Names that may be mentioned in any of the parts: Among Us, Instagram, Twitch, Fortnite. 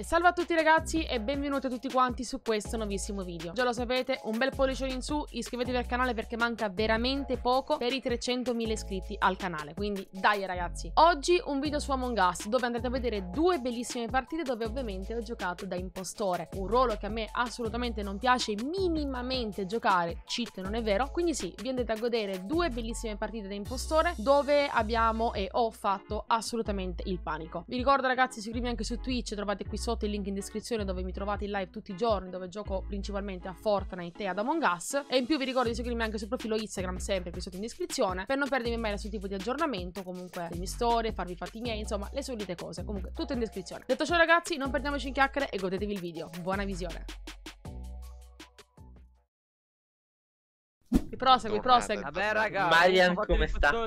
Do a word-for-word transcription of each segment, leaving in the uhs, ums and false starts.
E salve a tutti ragazzi e benvenuti a tutti quanti su questo nuovissimo video. Già lo sapete, un bel pollice in su, iscrivetevi al canale perché manca veramente poco per i trecentomila iscritti al canale, quindi dai ragazzi. Oggi un video su Among Us dove andrete a vedere due bellissime partite dove ovviamente ho giocato da impostore, un ruolo che a me assolutamente non piace minimamente giocare, cheat non è vero, quindi sì, vi andrete a godere due bellissime partite da impostore dove abbiamo e ho fatto assolutamente il panico. Vi ricordo ragazzi, iscrivetevi anche su Twitch, trovate qui sotto il link in descrizione dove mi trovate in live tutti i giorni, dove gioco principalmente a Fortnite e ad Among Us, e in più vi ricordo di seguirmi anche sul profilo Instagram, sempre qui sotto in descrizione, per non perdermi mai nessun tipo di aggiornamento, comunque le mie storie, farvi i fatti miei, insomma le solite cose, comunque tutto in descrizione. Detto ciò ragazzi, non perdiamoci in chiacchiere e godetevi il video, buona visione. Mi prosegui, prosegui. Vabbè raga, Marian come sta? Aia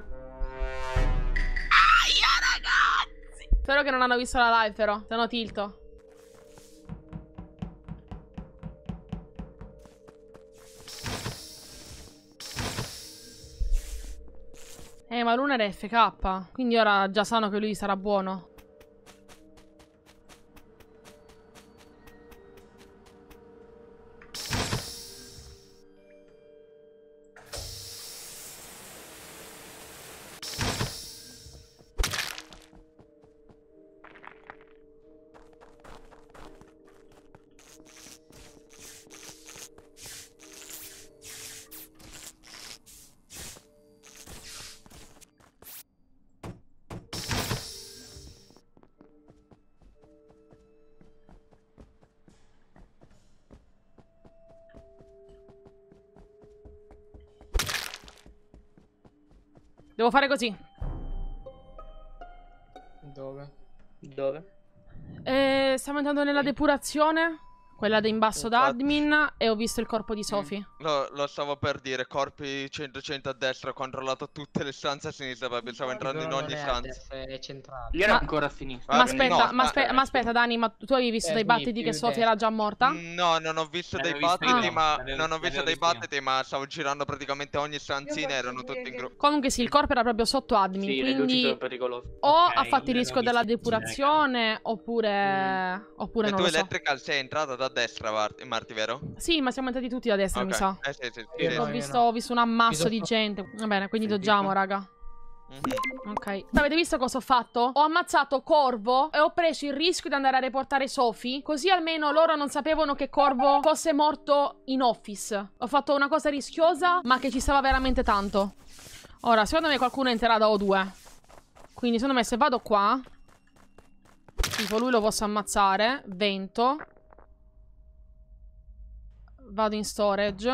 ragazzi! Spero che non hanno visto la live però, se no tilto. Eh, ma l'una era F K, quindi ora già sanno che lui sarà buono. Devo fare così. Dove? Dove? Eh, stiamo entrando nella depurazione, quella in basso da admin, e ho visto il corpo di Sophie. Mm. Lo, lo stavo per dire, corpi cento cento a destra, ho controllato tutte le stanze a sinistra, perché stavo entrando in ogni stanza. Io ero ancora a sinistra. Ma aspetta, no, ma, aspe ma aspetta Dani, ma tu avevi visto eh, dei battiti che Sophie era già morta? No, non ho visto dei battiti, ma non ho visto dei battiti, ma stavo girando praticamente ogni stanzina, erano tutti in gruppo. Comunque sì, il corpo era proprio sotto admin, sì, quindi le pericoloso. O okay, ha fatto il rischio della depurazione, oppure oppure non lo so. E tu Electrical sei entrata da destra, Marti, vero? Sì, ma siamo entrati tutti da destra, okay, mi sa. Eh, sì, sì, sì, sì, ho, sì, visto, no. ho visto un ammasso di gente. Va bene, quindi doggiamo, raga. Mm-hmm. Ok. Avete visto cosa ho fatto? Ho ammazzato Corvo e ho preso il rischio di andare a riportare Sophie, così almeno loro non sapevano che Corvo fosse morto in office. Ho fatto una cosa rischiosa, ma che ci stava veramente tanto. Ora, secondo me qualcuno entrerà da O due. Quindi, secondo me, se vado qua, tipo lui lo posso ammazzare. Vento. Vado in storage.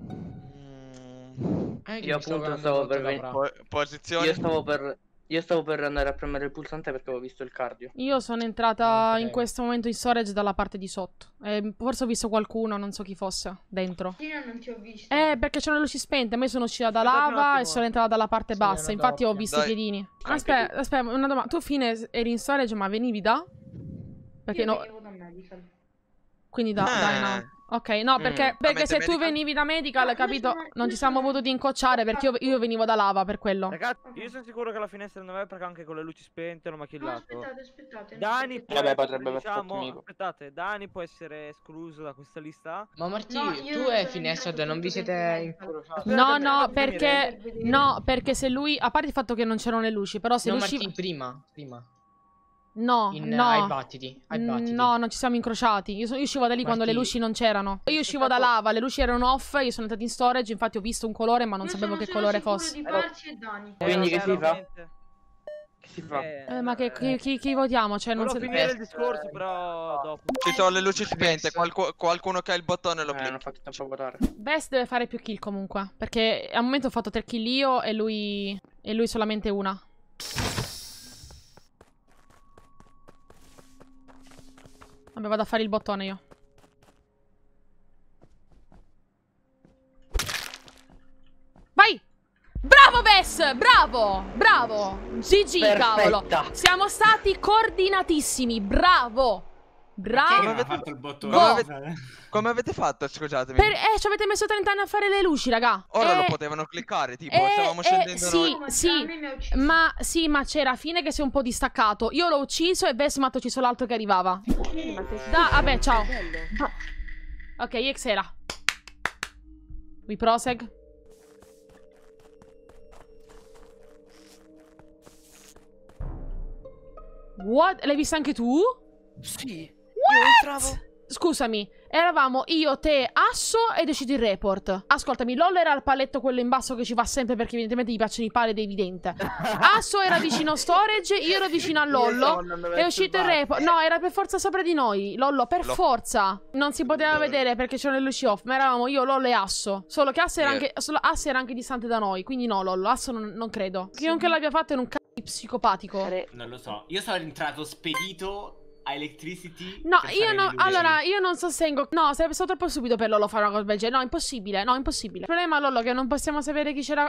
Mm. Eh, io appunto stavo per venire. Posizione. Io stavo per... Io stavo per andare a premere il pulsante perché avevo visto il cardio. Io sono entrata okay. in questo momento in storage dalla parte di sotto. Eh, forse ho viso qualcuno, non so chi fosse, dentro. Io non ti ho visto. Eh, perché c'erano le luci spente. A me sono uscita da lava e sono entrata dalla parte sì, bassa. Infatti ho visto Dai. i piedini. Aspetta, aspetta, una domanda. Tu fine eri in storage ma venivi da... Perché no... da medical. Quindi da, eh. dai no. Ok, no, perché, mm. perché se medical? tu venivi da medical, no, capito, non, sono... non ci siamo potuti incocciare perché io, io venivo da lava per quello. Ragazzi, io sono sicuro che la finestra non è, perché anche con le luci spente l'ho machillato. No, aspettate, aspettate. Dani, può, Vabbè, potrebbe diciamo, aspettate, Dani può essere escluso da questa lista. Ma Martì, no, tu e Finestra non vi siete incrociati. No, no, perché no, perché se lui, a parte il fatto che non c'erano le luci, però se no, lui Martì, prima, prima. No, in, no. Ai battiti, ai battiti. No, non ci siamo incrociati. Io, so, io uscivo da lì Martì. quando le luci non c'erano. Io uscivo da lava, le luci erano off. Io sono andato in storage, infatti ho visto un colore, ma non io sapevo che colore fosse. Di farci e Dani. Quindi che si fa? Che si fa? Eh, eh, ma che, chi, chi, chi votiamo? Cioè, non so finire il discorso, però dopo. Ci sono le luci spente. Qualcu qualcuno che ha il bottone lo prende. Eh, Best deve fare più kill comunque, perché al momento ho fatto tre kill io e lui e lui solamente una. Vabbè, vado a fare il bottone io. Vai! Bravo Bess! Bravo! Bravo! gi gi, cavolo! Siamo stati coordinatissimi! Bravo! Bravo. Come avete fatto il bottone? Come, ave come avete fatto? Scusatemi. Per, eh, ci avete messo trenta anni a fare le luci, raga. Ora eh, lo potevano cliccare, tipo, eh, stavamo scendendo eh, sì, noi. Sì, ma sì, ma c'era Fine che si è un po' distaccato. Io l'ho ucciso e Vesmat ha ucciso l'altro che arrivava. Da, vabbè, ciao. Ok, X era. We proseg. What? L'hai vista anche tu? Sì. What? Io Scusami, eravamo io, te, Asso ed è uscito il report. Ascoltami, Lollo era al paletto quello in basso che ci va sempre perché evidentemente gli piacciono i pali ed è evidente. Asso era vicino storage, io ero vicino a Lollo, è uscito il report. No, era per forza sopra di noi, Lollo, per Lollo. forza. Non si poteva vedere perché c'erano le luci off, ma eravamo io, Lollo e Asso. Solo che Asso era, anche, solo Asso era anche distante da noi, quindi no, Lollo, Asso non, non credo. Chiunque l'abbia fatto è un c***o di psicopatico. Non lo so, io sono rientrato spedito... Electricity. No, io non. Allora, io non sostengo. No, sarebbe stato troppo stupido per Lollo fare una cosa del genere. No, impossibile. No, impossibile. Il problema, Lollo, è che non possiamo sapere chi c'era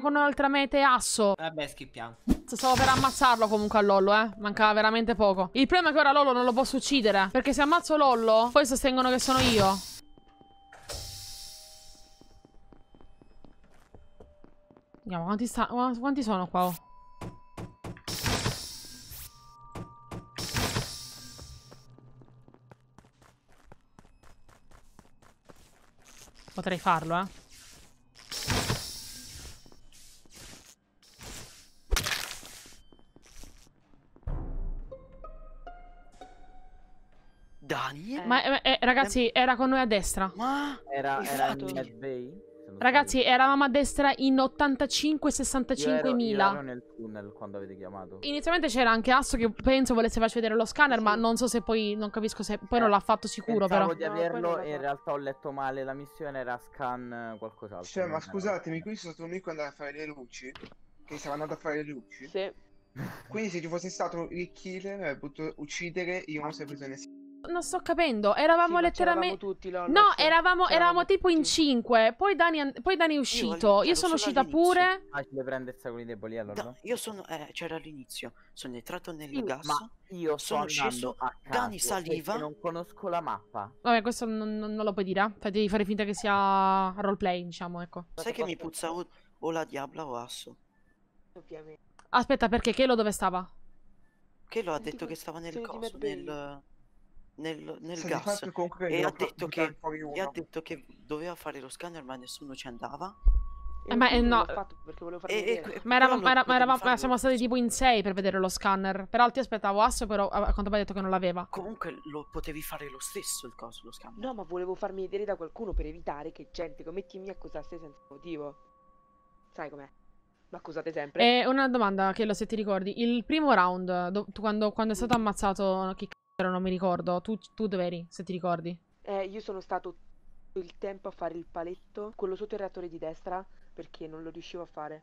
con noi oltramete e Asso. Vabbè, schippiamo. Stavo per ammazzarlo comunque a Lollo, eh. Mancava veramente poco. Il problema è che ora Lollo non lo posso uccidere. Perché se ammazzo Lollo, poi sostengono che sono io. Andiamo, quanti, sta... quanti sono qua? Oh? Potrei farlo, eh. Daniel? Ma eh, eh, ragazzi, era con noi a destra. Ma era, era in bay? Ragazzi, eravamo a destra in ottantacinque sessantacinque mila. Ero nel tunnel quando avete chiamato. Inizialmente c'era anche Asso che penso volesse farci vedere lo scanner, sì. Ma non so se poi, non capisco se poi eh, non l'ha fatto sicuro. Pensavo però di averlo e in realtà ho letto male. La missione era scan qualcos'altro. Cioè, ma scusatemi, qui sono stato noi quando andava a fare le luci. Che stava andando a fare le luci. Sì. Quindi se ci fosse stato il killer, avrei potuto uccidere. Io non sapevo bisogno di... Non sto capendo, eravamo sì, letteralmente tutti, Lollo, no, eravamo, eravamo tipo tutti in cinque. Poi Dani, poi Dani è uscito. Io, io sono uscita pure. Ah, ci prendersi con i deboli allora? No, io sono, eh, c'era all'inizio. Sono entrato nel io, gas. Ma io sono sceso. Dani saliva. Non conosco la mappa. Vabbè, questo non, non lo puoi dire. Eh? Devi fare finta che sia roleplay, diciamo, ecco. Sai che mi puzza o, o la Diabla o Asso? Ovviamente. Aspetta, perché Kelo dove stava? Kelo ha detto che stava nel coso, nel... nel, nel gas e ha detto che e ha detto che doveva fare lo scanner ma nessuno ci andava e ma eh, no fatto perché volevo fare e, e, ma eravamo, ma eravamo farlo... siamo stati tipo in sei per vedere lo scanner però ti aspettavo Asso però a quanto mi ha detto che non l'aveva comunque lo potevi fare lo stesso il coso lo scanner no ma volevo farmi vedere da qualcuno per evitare che gente come Timmy accusasse senza motivo sai com'è ma accusate sempre eh, una domanda Kelo se ti ricordi il primo round do, tu, quando, quando è stato ammazzato chi non mi ricordo, tu, tu dove eri, se ti ricordi? Eh, io sono stato tutto il tempo a fare il paletto, quello sotto il reattore di destra, perché non lo riuscivo a fare.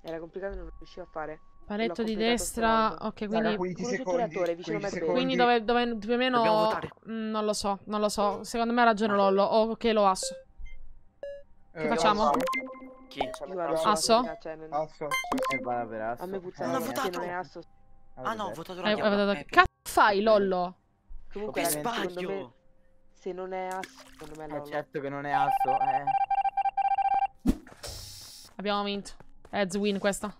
Era complicato e non lo riuscivo a fare. Paletto di destra, ok, quindi... Allora, quindi sotto il reattore, vicino a me. Quindi dove, dove più o meno... Mm, non lo so, non lo so. Secondo me ha ragione Lollo, o che lo Asso. Che eh, facciamo? Chi? Asso? Asso? A me puzzava perché non è Asso. Ah no, ho votato la Diabla. Cazzo! Fai Lollo comunque ragazzi, sbaglio me, se non è Asso secondo me è Lollo eh certo che non è Asso eh. Abbiamo vinto Heads win questa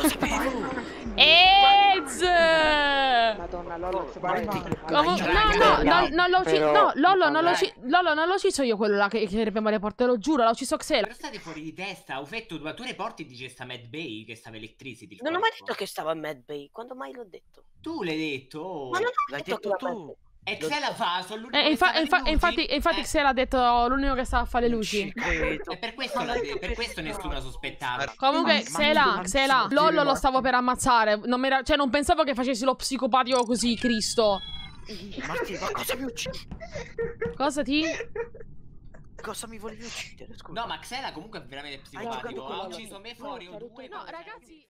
lo sapevo! Eds! Madonna, Lollo, no, no, Lollo, non l'ho ucciso. Lollo, non l'ho ucciso io quello là che eravamo alle porte, lo giuro, l'ho ucciso Xel. Però state fuori di testa, Ufetto, ma tu nei porti dici che sta Mad Bay, che stava Electricity. Non ho mai detto che stava Mad Bay, quando mai l'ho detto? Tu l'hai detto! Ma non l'hai detto tu! E Xela fa, sono l'unico eh, infa che infa infatti, infatti eh. Xela ha detto oh, l'unico che stava a fare le luci. E per questo, per questo nessuno sospettava. Comunque, Xela, Xela, Lollo lo stavo per ammazzare. Non mi era... Cioè, non pensavo che facessi lo psicopatico così, Cristo. Marti, ma cosa mi uccidi? Cosa ti? Cosa mi volevi uccidere? Scusa. No, ma Xela comunque è veramente psicopatico. Ha ucciso me fuori un due. No, ragazzi.